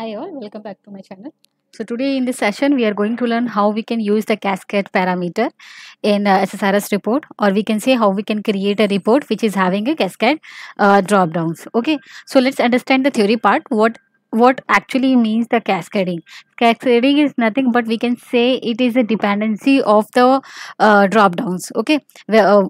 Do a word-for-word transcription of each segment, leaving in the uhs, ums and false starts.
Hi all, welcome back to my channel. So today in this session we are going to learn how we can use the cascade parameter in uh, S S R S report, or we can say how we can create a report which is having a cascade uh, drop downs. Okay, so let's understand the theory part. What what actually means the cascading? Cascading is nothing but we can say it is a dependency of the uh, drop downs. Okay, where uh,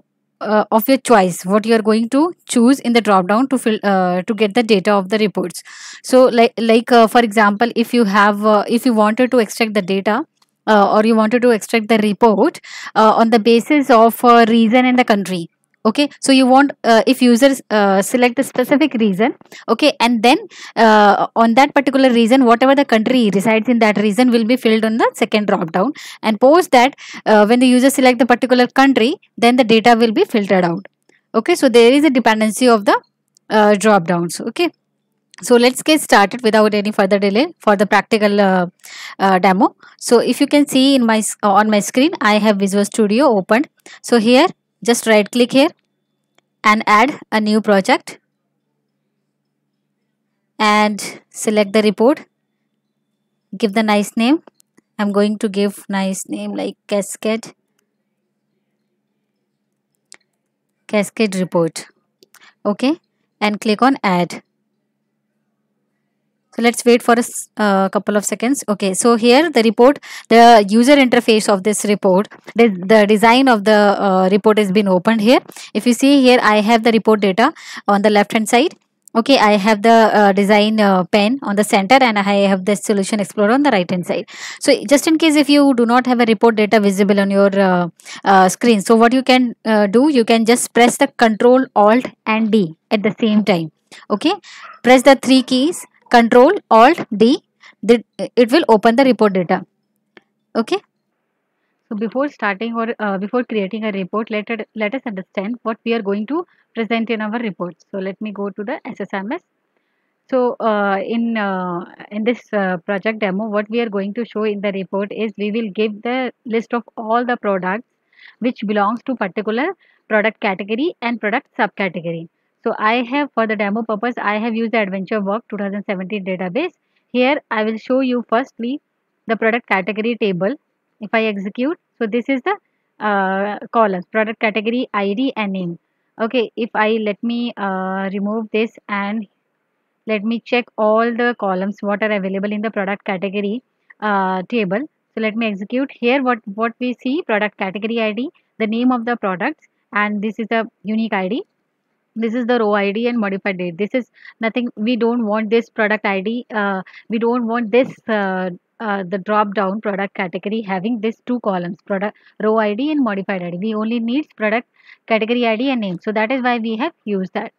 Uh, of your choice, what you are going to choose in the drop down to fill uh, to get the data of the reports. So like like uh, for example, if you have uh, if you wanted to extract the data uh, or you wanted to extract the report uh, on the basis of uh, region and the country. Okay, so you want uh, if users uh, select a specific region, okay, and then uh, on that particular region, whatever the country resides in that region will be filled on the second drop down, and post that uh, when the user select the particular country, then the data will be filtered out. Okay, so there is a dependency of the uh, drop downs. Okay, so let's get started without any further delay for the practical uh, uh, demo. So if you can see in my uh, on my screen, I have Visual Studio opened. So here, just right click here and add a new project and select the report. Give the nice name. I'm going to give nice name like cascade cascade report. Okay, and click on add. So let's wait for a uh, couple of seconds. Okay, so here the report, the user interface of this report, the, the design of the uh, report has been opened here. If you see here, I have the report data on the left hand side. Okay, I have the uh, design uh, pen on the center, and I have the solution explorer on the right hand side. So just in case if you do not have a report data visible on your uh, uh, screen, so what you can uh, do, you can just press the Control Alt and D at the same time. Okay, press the three keys Control Alt D, it will open the report data. Okay, so before starting or uh, before creating a report, let it, let us understand what we are going to present in our report. So let me go to the S S M S. So uh, in uh, in this uh, project demo, what we are going to show in the report is we will give the list of all the products which belongs to particular product category and product subcategory. So I have, for the demo purpose, I have used the AdventureWorks twenty seventeen database. Here I will show you firstly the product category table. If I execute, so this is the uh, columns, product category, I D and name. Okay, if I let me uh, remove this and let me check all the columns what are available in the product category uh, table. So let me execute here. What, what we see, product category I D, the name of the products, and this is a unique I D. This is the row I D and modified date. This is nothing, we don't want this product I D. Uh, we don't want this uh, uh, the drop down product category having these two columns, product row I D and modified I D. We only need product category I D and name. So that is why we have used that.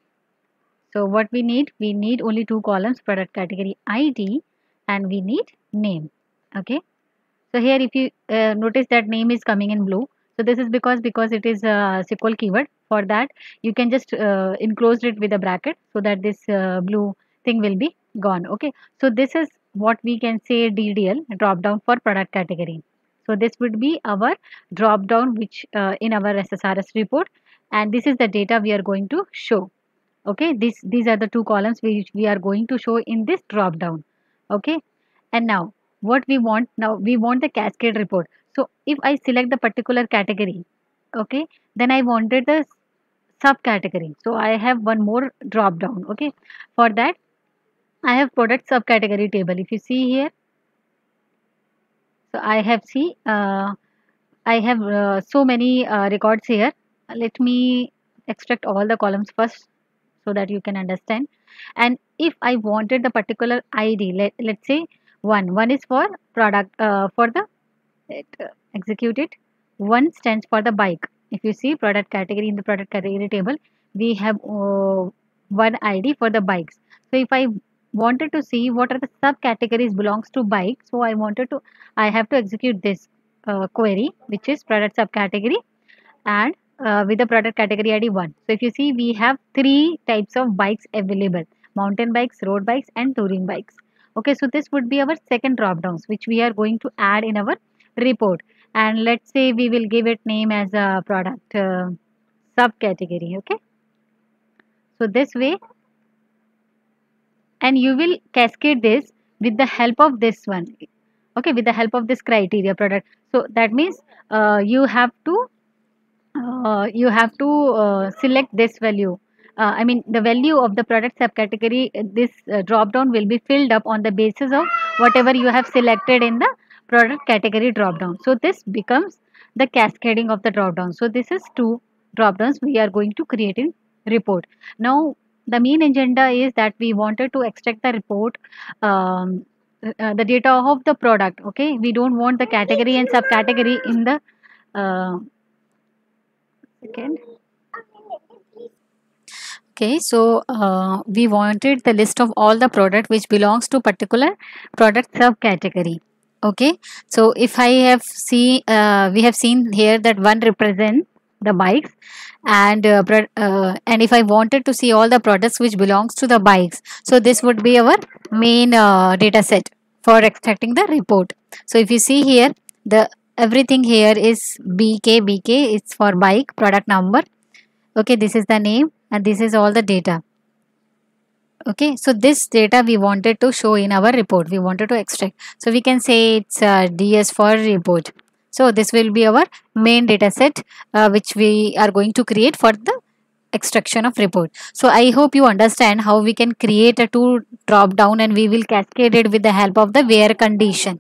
So what we need, we need only two columns, product category I D, and we need name. Okay. So here if you uh, notice that name is coming in blue. So this is because because it is a S Q L keyword. For that you can just uh, enclose it with a bracket so that this uh, blue thing will be gone. Okay, so this is what we can say D D L drop down for product category. So this would be our drop down which uh, in our S S R S report, and this is the data we are going to show. Okay, this these are the two columns which we are going to show in this drop down. Okay, and now what we want, now we want the cascade report. So if I select the particular category, okay, then I wanted the subcategory. So I have one more drop down. Okay, for that I have product subcategory table. If you see here, so I have see uh, I have uh, so many uh, records here. Let me extract all the columns first so that you can understand. And if I wanted the particular I D, let, let's say one one is for product uh, for the It, uh, execute it. One stands for the bike. If you see product category, in the product category table we have uh, one I D for the bikes. So if I wanted to see what are the subcategories belongs to bike, so I wanted to I have to execute this uh, query, which is product subcategory, and uh, with the product category I D one. So if you see, we have three types of bikes available: mountain bikes, road bikes, and touring bikes. Okay, so this would be our second drop downs which we are going to add in our report, and let's say we will give it name as a product uh, subcategory. Okay, so this way, and you will cascade this with the help of this one, okay, with the help of this criteria product. So that means uh, you have to uh, you have to uh, select this value, uh, I mean the value of the product subcategory. This uh, drop down will be filled up on the basis of whatever you have selected in the product category drop down. So this becomes the cascading of the drop down. So this is two drop downs we are going to create in report. Now the main agenda is that we wanted to extract the report, um, uh, the data of the product. Okay, we don't want the category and subcategory in the uh, second. Okay, so uh, we wanted the list of all the product which belongs to particular product subcategory. Okay, so if I have seen, uh, we have seen here that one represents the bikes, and uh, uh, and if I wanted to see all the products which belongs to the bikes, so this would be our main uh, data set for extracting the report. So if you see here, the everything here is B K. B K is for bike, product number. Okay, this is the name, and this is all the data. Okay, so this data we wanted to show in our report. We wanted to extract, so we can say it's uh, D S for report. So this will be our main data set uh, which we are going to create for the extraction of report. So I hope you understand how we can create a two drop down and we will cascade it with the help of the where condition.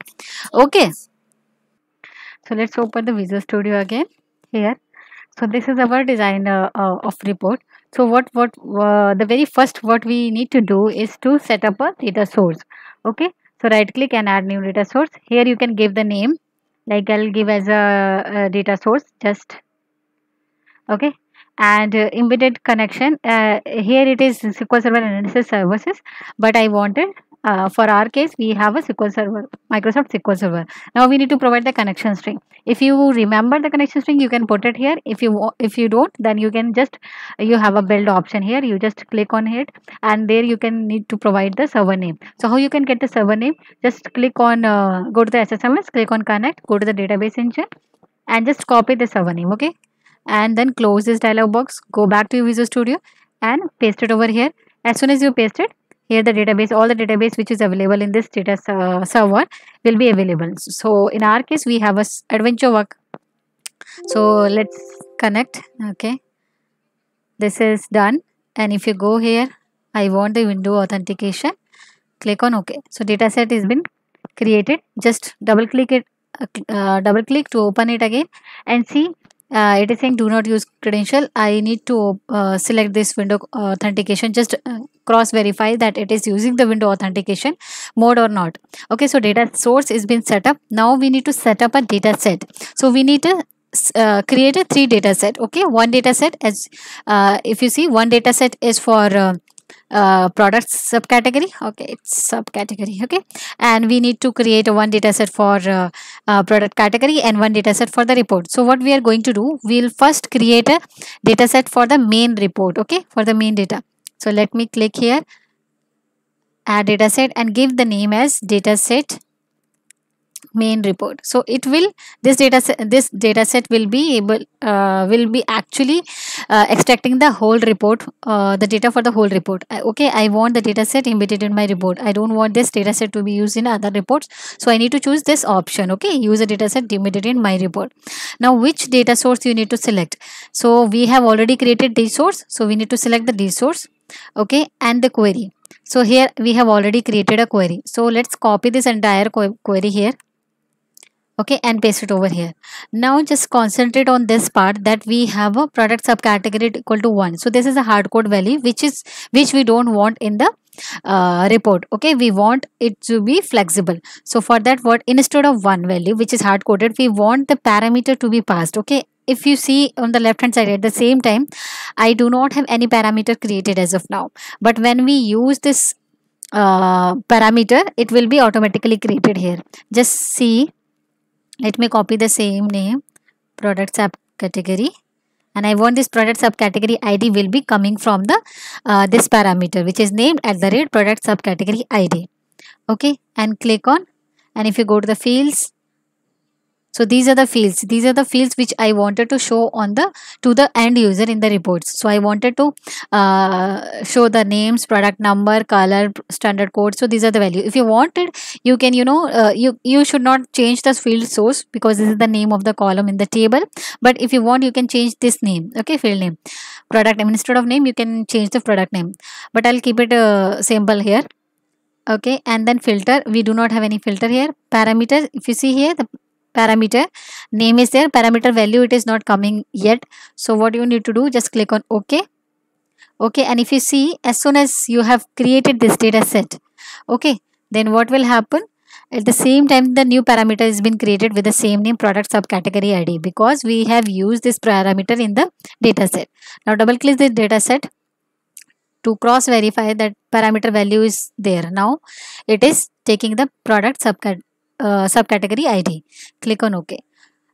Okay. So let's open the Visual Studio again here. So this is our design uh, uh, of report. So what what uh, the very first what we need to do is to set up a data source. Okay. So right click and add new data source. Here you can give the name. Like I'll give as a, a data source just. Okay, and uh, embedded connection, uh, here it is S Q L Server Analysis Services, but I wanted uh, for our case we have a S Q L Server, Microsoft S Q L Server. Now we need to provide the connection string. If you remember the connection string, you can put it here. If you if you don't, then you can just, you have a build option here, you just click on it, and there you can need to provide the server name. So how you can get the server name, just click on uh, go to the S S M S, click on connect, go to the database engine and just copy the server name. Okay, and then close this dialog box, go back to your Visual Studio and paste it over here. As soon as you paste it, here the database, all the database which is available in this data uh, server will be available. So in our case we have a AdventureWorks. So let's connect. Okay, this is done, and if you go here, I want the window authentication, click on OK. So data set has been created. Just double click it, uh, double click to open it again and see. Uh, it is saying do not use credential. I need to uh, select this window authentication. Just uh, cross verify that it is using the window authentication mode or not. Okay, so data source is been set up. Now we need to set up a data set. So we need to uh, create a three data set. Okay, one data set as uh, if you see, one data set is for uh, uh, product subcategory. Okay, it's subcategory. Okay, and we need to create a one data set for uh, uh, product category and one data set for the report. So what we are going to do, we'll first create a data set for the main report. Okay, for the main data. So let me click here, add data set, and give the name as data set main report. So it will, this data set, this data set will be able uh, will be actually uh, extracting the whole report, uh, the data for the whole report. Okay, I want the data set embedded in my report. I don't want this data set to be used in other reports, so I need to choose this option. Okay, use a data set embedded in my report. Now which data source you need to select? So we have already created the source, so we need to select the D source. Okay, and the query. So here we have already created a query, so let's copy this entire qu query here. Okay, and paste it over here. Now just concentrate on this part that we have a product subcategory equal to one. So this is a hard code value which is which we don't want in the uh, report. Okay, we want it to be flexible. So for that, what instead of one value which is hard coded, we want the parameter to be passed. Okay, if you see on the left hand side, at the same time I do not have any parameter created as of now, but when we use this uh, parameter, it will be automatically created here. Just see. Let me copy the same name, product subcategory, and I want this product subcategory I D will be coming from the uh, this parameter which is named at the rate product subcategory I D. Okay, and click on, and if you go to the fields, So these are the fields. These are the fields which I wanted to show on the to the end user in the reports. So I wanted to uh, show the names, product number, color, standard code. So these are the value. If you wanted, you can you know uh, you you should not change the field source because this is the name of the column in the table. But if you want, you can change this name. Okay, field name, product name. Instead of name, you can change the product name. But I'll keep it uh, simple here. Okay, and then filter. We do not have any filter here. Parameters. If you see here the parameter name is there, parameter value it is not coming yet. So what you need to do, just click on OK. Okay, and if you see, as soon as you have created this data set, okay, then what will happen? At the same time, the new parameter has been created with the same name, product, subcategory I D, because we have used this parameter in the data set. Now double click this data set to cross verify that parameter value is there. Now it is taking the product subcategory. Uh, subcategory I D. Click on OK.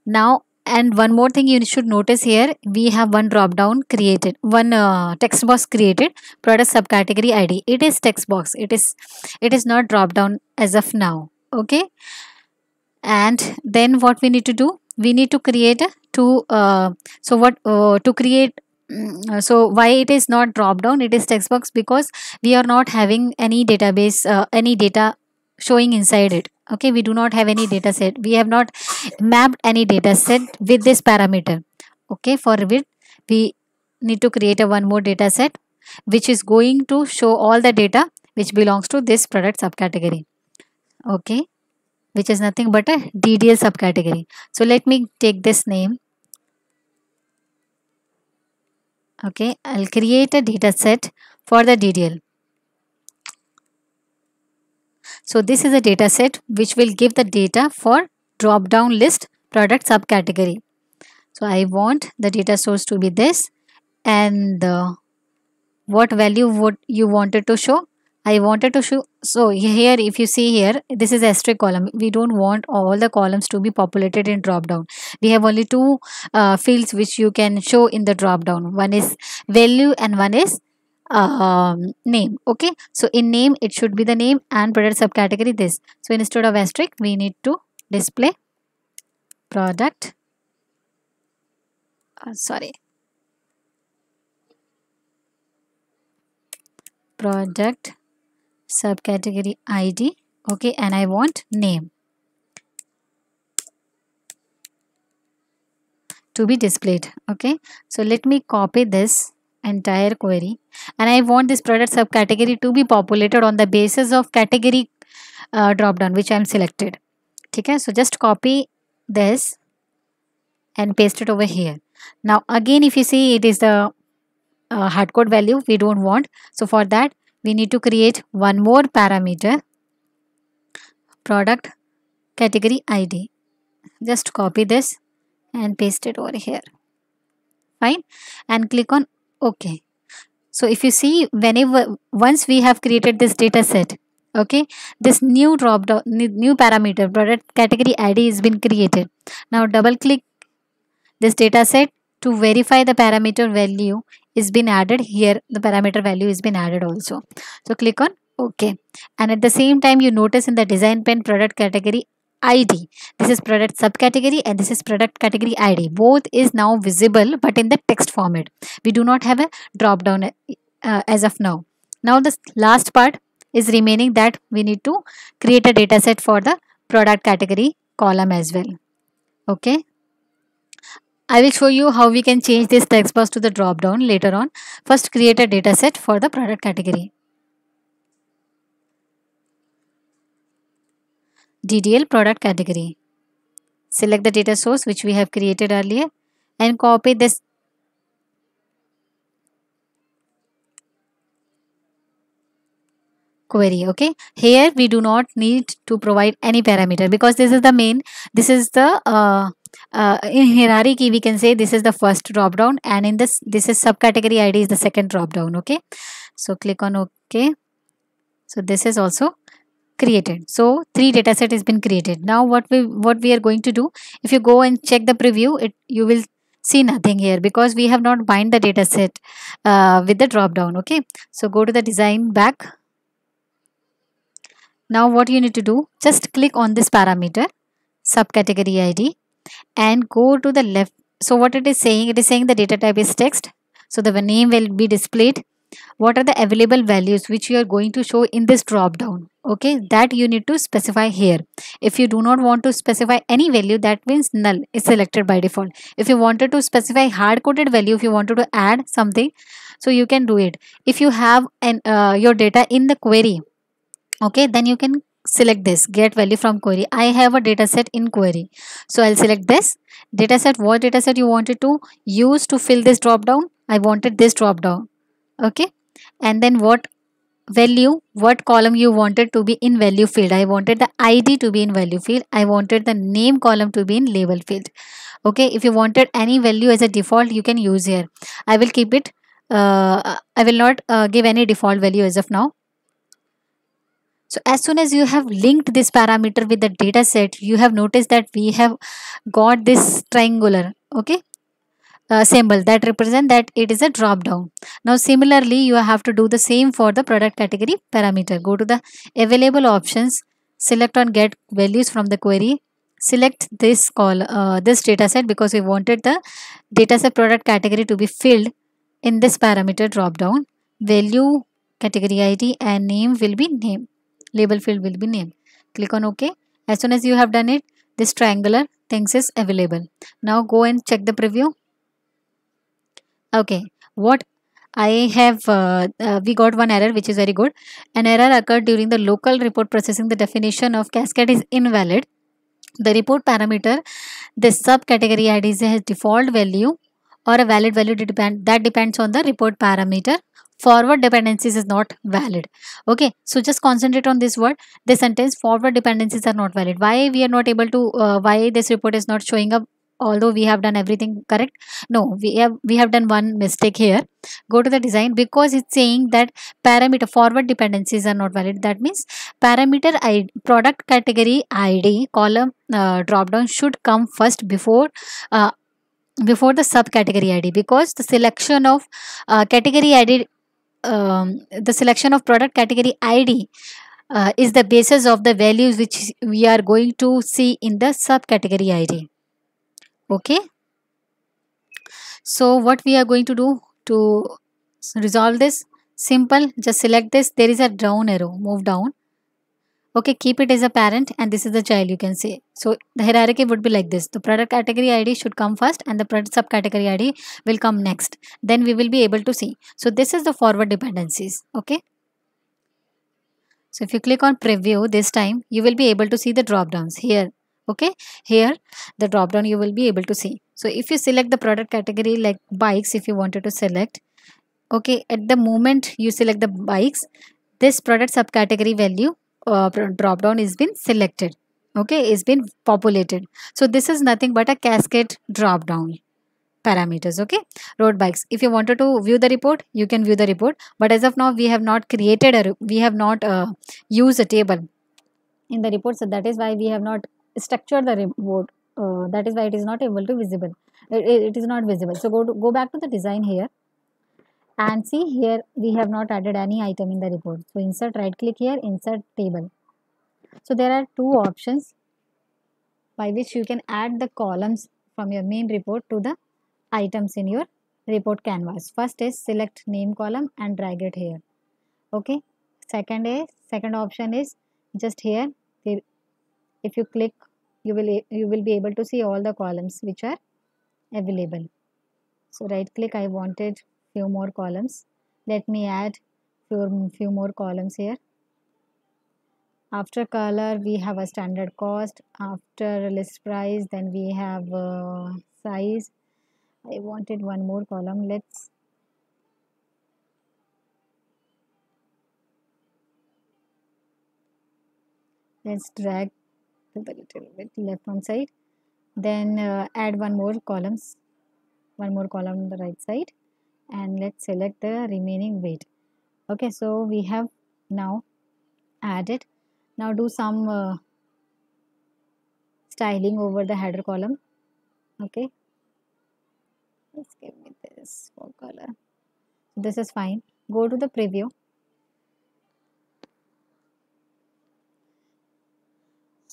Now, and one more thing you should notice here, we have one drop down created, one uh, text box created, product subcategory I D. It is text box. It is, it is not drop down as of now. Okay. And then what we need to do, we need to create a two. Uh, so what uh, to create. So why it is not drop down? It is text box because we are not having any database, uh, any data showing inside it. Okay, we do not have any data set. We have not mapped any data set with this parameter. Okay, for which we need to create a one more data set which is going to show all the data which belongs to this product subcategory. Okay, which is nothing but a D D L subcategory. So let me take this name. Okay, I'll create a data set for the D D L. So this is a data set which will give the data for drop down list product subcategory. So I want the data source to be this, and uh, what value would you wanted to show? I wanted to show, so here if you see here, this is asterisk column. We don't want all the columns to be populated in drop down. We have only two uh, fields which you can show in the drop down. One is value and one is um name. Okay, so in name it should be the name and product subcategory this. So instead of asterisk we need to display product uh, sorry product subcategory I D. Okay, and I want name to be displayed. Okay, so let me copy this entire query, and I want this product subcategory to be populated on the basis of category uh, drop down which I am selected. Okay, so just copy this and paste it over here. Now again if you see, it is the uh, hard code value we don't want. So for that we need to create one more parameter, product category I D. Just copy this and paste it over here. Fine, and click on OK. So if you see, whenever once we have created this data set, okay, this new drop down, new parameter product category I D has been created. Now double click this data set to verify the parameter value is been added here. The parameter value is been added also. So click on OK, and at the same time you notice in the design pane product category I D, this is product subcategory and this is product category I D. Both is now visible, but in the text format. We do not have a drop down uh, as of now. Now this last part is remaining, that we need to create a data set for the product category column as well. Okay, I will show you how we can change this text box to the drop down later on. First create a data set for the product category D D L product category. Select the data source which we have created earlier and copy this. Query. Okay, here we do not need to provide any parameter because this is the main, this is the uh, uh, in hierarchy we can say this is the first drop down, and in this this is subcategory I D is the second drop down. Okay, so click on OK. So this is also created. So three data set has been created. Now what we what we are going to do, if you go and check the preview, it you will see nothing here because we have not bind the data set uh, with the drop down. Okay, so go to the design back. Now what you need to do, just click on this parameter subcategory I D and go to the left. So what it is saying, it is saying the data type is text. So the name will be displayed. What are the available values which you are going to show in this drop down? Okay, that you need to specify here. If you do not want to specify any value, that means null is selected by default. If you wanted to specify hard-coded value, if you wanted to add something, so you can do it. If you have an uh, your data in the query, okay, then you can select this get value from query. I have a data set in query, so I'll select this data set. What data set you wanted to use to fill this drop down? I wanted this drop down. Okay, and then what value, what column you wanted to be in value field? I wanted the I D to be in value field. I wanted the name column to be in label field. Okay, if you wanted any value as a default, you can use here. I will keep it, uh, I will not uh, give any default value as of now. So as soon as you have linked this parameter with the data set, you have noticed that we have got this triangular, okay, Uh, symbol that represent that it is a drop down. Now similarly, you have to do the same for the product category parameter. Go to the available options, select on get values from the query, select this call uh, this data set, because we wanted the data set product category to be filled in this parameter drop down. Value, category I D and name will be name, label field will be name. Click on OK. As soon as you have done it, this triangular things is available. Now go and check the preview. Okay, what I have, uh, uh, we got one error, which is very good. An error occurred during the local report processing. The definition of cascade is invalid. The report parameter, this subcategory I D has default value or a valid value depend that depends on the report parameter. Forward dependencies is not valid. Okay, so just concentrate on this word, this sentence, forward dependencies are not valid. Why we are not able to, uh, why this report is not showing up? Although we have done everything correct, no, we have we have done one mistake here. Go to the design, because it's saying that parameter forward dependencies are not valid. That means parameter I D, product category I D column uh, drop down should come first before uh, before the subcategory I D, because the selection of uh, category I D, um, the selection of product category I D. Uh, is the basis of the values which we are going to see in the subcategory I D. Okay, so what we are going to do to resolve this, simple, just select this, there is a down arrow, move down. Okay, keep it as a parent and this is the child, you can say. So the hierarchy would be like this, the product category I D should come first and the product subcategory I D will come next, then we will be able to see. So this is the forward dependencies. Okay, so if you click on preview this time, you will be able to see the drop downs here. Okay, here the drop down you will be able to see. So if you select the product category like bikes, if you wanted to select, okay, at the moment you select the bikes, this product subcategory value uh, drop down is been selected. Okay, it's been populated. So this is nothing but a cascade drop down parameters. Okay, road bikes, if you wanted to view the report, you can view the report, but as of now we have not created a, we have not uh, used a table in the report, so that is why we have not structure the report, uh, that is why it is not able to visible, it, it is not visible. So go to, go back to the design here and see here we have not added any item in the report. So insert, right click here, insert table. So there are two options by which you can add the columns from your main report to the items in your report canvas. First is select name column and drag it here. Okay, second is, second option is just here, they, if you click, you will you will be able to see all the columns which are available. So right click, I wanted few more columns, let me add few, few more columns here. After color we have a standard cost, after list price then we have uh, size. I wanted one more column, let's let's drag a little bit left hand side, then uh, add one more columns, one more column on the right side, and let's select the remaining weight. Okay, so we have now added. Now do some uh, styling over the header column. Okay, let's give me this for color. This is fine. Go to the preview.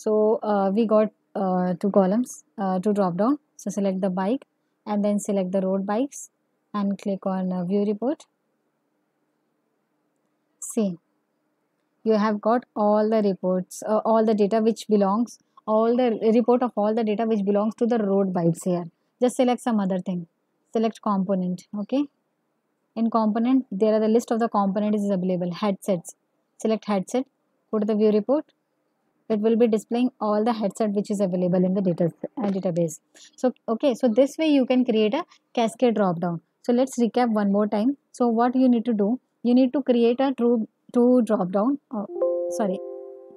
So uh, we got uh, two columns, uh, two drop down. So select the bike and then select the road bikes and click on uh, view report. See, you have got all the reports, uh, all the data which belongs, all the report of all the data which belongs to the road bikes here. Just select some other thing. Select component, okay. In component, there are the list of the components is available. Headsets. Select headset. Go to the view report. It will be displaying all the headset which is available in the data uh, database. So okay, so this way you can create a cascade drop down. So let's recap one more time. So what you need to do, you need to create a true true drop down. Oh, sorry,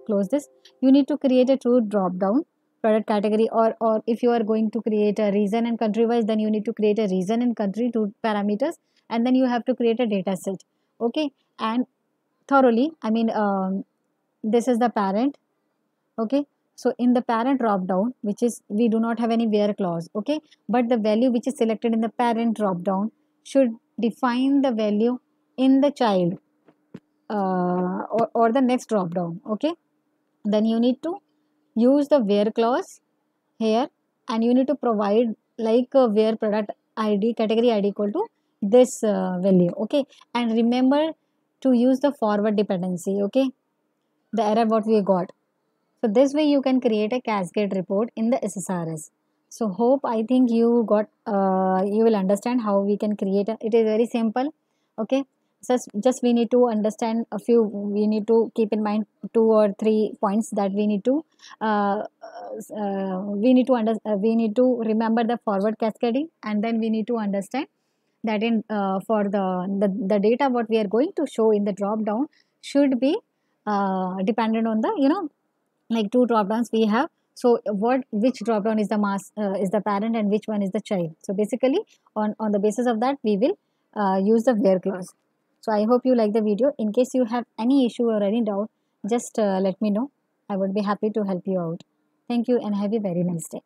close this. You need to create a true drop down product category, or or if you are going to create a region and country wise, then you need to create a region and country two parameters, and then you have to create a data set. Okay, and thoroughly, I mean, um, this is the parent. Okay, so in the parent drop down, which is, we do not have any where clause, okay, but the value which is selected in the parent drop down should define the value in the child uh, or, or the next drop down. Okay, then you need to use the where clause here, and you need to provide like a where product I D, category I D equal to this uh, value. Okay, and remember to use the forward dependency. Okay, the error what we got. So this way you can create a cascade report in the S S R S. So hope, I think you got, uh, you will understand how we can create a, it is very simple. Okay, just, just we need to understand a few, we need to keep in mind two or three points that we need to, uh, uh, we need to under, uh, we need to remember the forward cascading, and then we need to understand that in uh, for the, the, the data what we are going to show in the drop down should be uh, dependent on the, you know, like two drop downs we have. So what, which drop down is the mass uh, is the parent and which one is the child. So basically on on the basis of that we will uh, use the where clause. So I hope you like the video. In case you have any issue or any doubt, just uh, let me know. I would be happy to help you out. Thank you and have a very nice day.